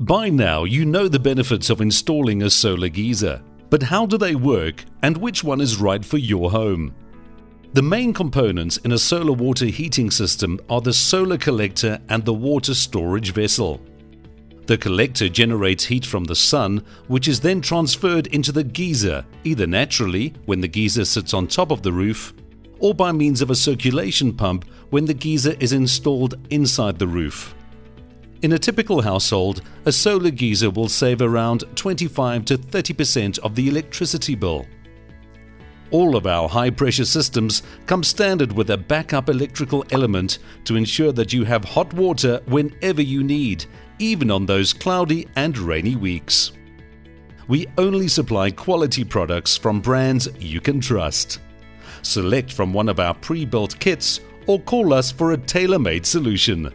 By now, you know the benefits of installing a solar geyser, but how do they work and which one is right for your home? The main components in a solar water heating system are the solar collector and the water storage vessel. The collector generates heat from the sun, which is then transferred into the geyser, either naturally, when the geyser sits on top of the roof, or by means of a circulation pump when the geyser is installed inside the roof. In a typical household, a solar geyser will save around 25 to 30% of the electricity bill. All of our high-pressure systems come standard with a backup electrical element to ensure that you have hot water whenever you need, even on those cloudy and rainy weeks. We only supply quality products from brands you can trust. Select from one of our pre-built kits or call us for a tailor-made solution.